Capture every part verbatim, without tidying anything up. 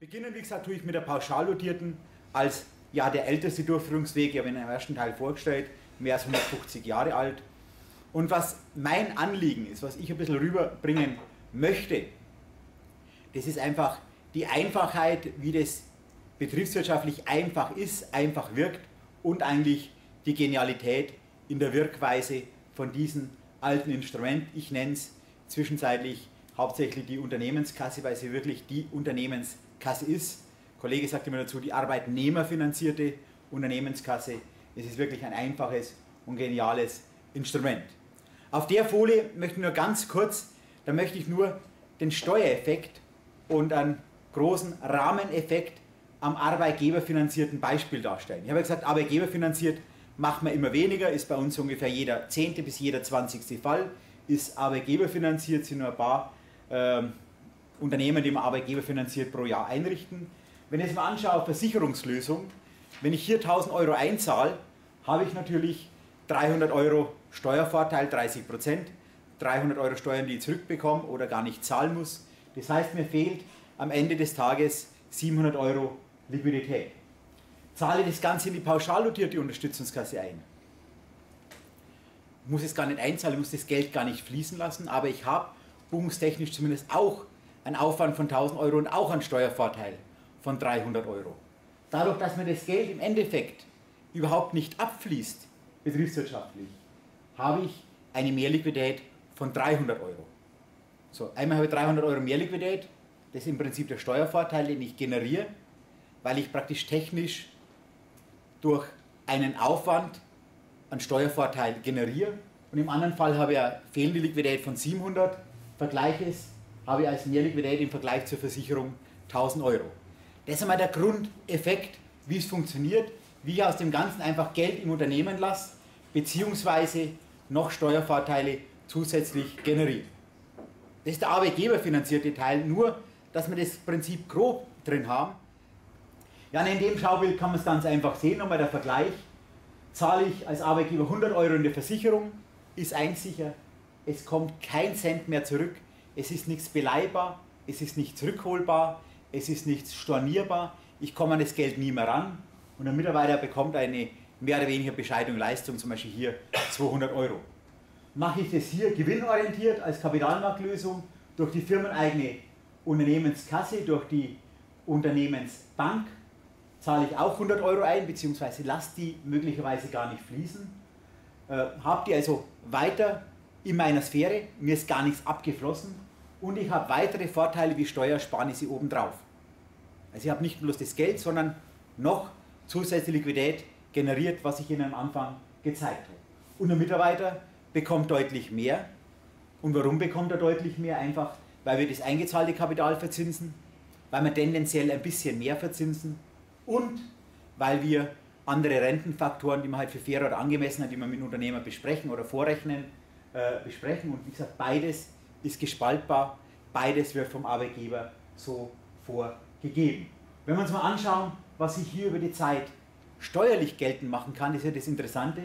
Beginnen, wie gesagt, tue ich mit der pauschallotierten als ja der älteste Durchführungsweg. Ich habe ihn im ersten Teil vorgestellt, mehr als hundertfünfzig Jahre alt. Und was mein Anliegen ist, was ich ein bisschen rüberbringen möchte, das ist einfach die Einfachheit, wie das betriebswirtschaftlich einfach ist, einfach wirkt und eigentlich die Genialität in der Wirkweise von diesem alten Instrument. Ich nenne es zwischenzeitlich hauptsächlich die Unternehmenskasse, weil sie wirklich die Unternehmenskasse ist. Ein Kollege sagt immer dazu, die arbeitnehmerfinanzierte Unternehmenskasse. Es ist wirklich ein einfaches und geniales Instrument. Auf der Folie möchte ich nur ganz kurz, da möchte ich nur den Steuereffekt und einen großen Rahmeneffekt am arbeitgeberfinanzierten Beispiel darstellen. Ich habe ja gesagt, arbeitgeberfinanziert macht man immer weniger, ist bei uns ungefähr jeder zehnte bis jeder zwanzigste Fall. Ist arbeitgeberfinanziert, sind nur ein paar äh, Unternehmen, die man arbeitgeberfinanziert pro Jahr einrichten. Wenn ich jetzt mal anschaue auf Versicherungslösung, wenn ich hier tausend Euro einzahle, habe ich natürlich dreihundert Euro Steuervorteil, dreißig Prozent, dreihundert Euro Steuern, die ich zurückbekomme oder gar nicht zahlen muss. Das heißt, mir fehlt am Ende des Tages siebenhundert Euro Liquidität. Zahle das Ganze in die pauschalnotierte Unterstützungskasse ein. Ich muss es gar nicht einzahlen, ich muss das Geld gar nicht fließen lassen, aber ich habe buchungstechnisch zumindest auch einen Aufwand von tausend Euro und auch einen Steuervorteil von dreihundert Euro. Dadurch, dass mir das Geld im Endeffekt überhaupt nicht abfließt, betriebswirtschaftlich, habe ich eine Mehrliquidität von dreihundert Euro. So, einmal habe ich dreihundert Euro Mehrliquidität, das ist im Prinzip der Steuervorteil, den ich generiere, weil ich praktisch technisch durch einen Aufwand einen Steuervorteil generiere. Und im anderen Fall habe ich eine fehlende Liquidität von siebenhundert. Vergleich ist, habe ich als Mehrliquidität im Vergleich zur Versicherung tausend Euro. Das ist einmal der Grundeffekt, wie es funktioniert, wie ich aus dem Ganzen einfach Geld im Unternehmen lasse, beziehungsweise noch Steuervorteile zusätzlich generiere. Das ist der arbeitgeberfinanzierte Teil, nur dass wir das Prinzip grob drin haben. Ja, in dem Schaubild kann man es ganz einfach sehen, nochmal der Vergleich. Zahle ich als Arbeitgeber hundert Euro in der Versicherung, ist eins sicher, es kommt kein Cent mehr zurück, es ist nichts beleihbar, es ist nicht zurückholbar, es ist nichts stornierbar, ich komme an das Geld nie mehr ran und der Mitarbeiter bekommt eine mehr oder weniger Bescheidung Leistung, zum Beispiel hier zweihundert Euro. Mache ich das hier gewinnorientiert als Kapitalmarktlösung durch die firmeneigene Unternehmenskasse, durch die Unternehmensbank, zahle ich auch hundert Euro ein, beziehungsweise lasse die möglicherweise gar nicht fließen. Äh, habe die also weiter in meiner Sphäre, mir ist gar nichts abgeflossen und ich habe weitere Vorteile wie Steuersparnisse obendrauf. Also ich habe nicht bloß das Geld, sondern noch zusätzliche Liquidität generiert, was ich Ihnen am Anfang gezeigt habe. Und der Mitarbeiter bekommt deutlich mehr. Und warum bekommt er deutlich mehr? Einfach, weil wir das eingezahlte Kapital verzinsen, weil wir tendenziell ein bisschen mehr verzinsen, und weil wir andere Rentenfaktoren, die man halt für fair oder angemessen hat, die man mit Unternehmern besprechen oder vorrechnen, äh, besprechen. Und wie gesagt, beides ist gespaltbar, beides wird vom Arbeitgeber so vorgegeben. Wenn wir uns mal anschauen, was ich hier über die Zeit steuerlich geltend machen kann, ist ja das Interessante.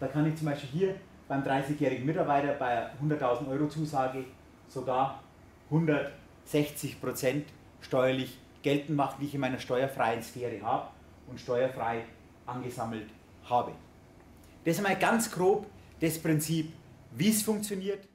Da kann ich zum Beispiel hier beim dreißigjährigen Mitarbeiter bei hunderttausend Euro Zusage sogar hundertsechzig Prozent steuerlich geltend macht, wie ich in meiner steuerfreien Sphäre habe und steuerfrei angesammelt habe. Das ist einmal ganz grob das Prinzip, wie es funktioniert.